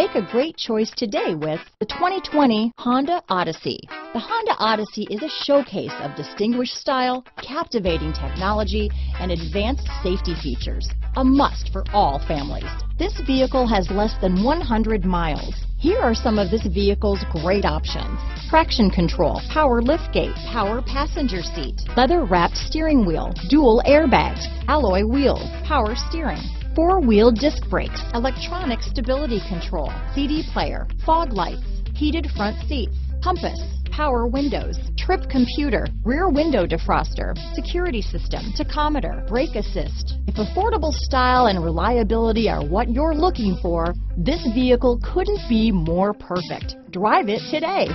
Make a great choice today with the 2020 Honda Odyssey. The Honda Odyssey is a showcase of distinguished style, captivating technology, and advanced safety features. A must for all families. This vehicle has less than 100 miles. Here are some of this vehicle's great options. Traction control, power liftgate, power passenger seat, leather-wrapped steering wheel, dual airbags, alloy wheels, power steering, four-wheel disc brakes, electronic stability control, CD player, fog lights, heated front seats, compass, power windows, trip computer, rear window defroster, security system, tachometer, brake assist. If affordable style and reliability are what you're looking for, this vehicle couldn't be more perfect. Drive it today.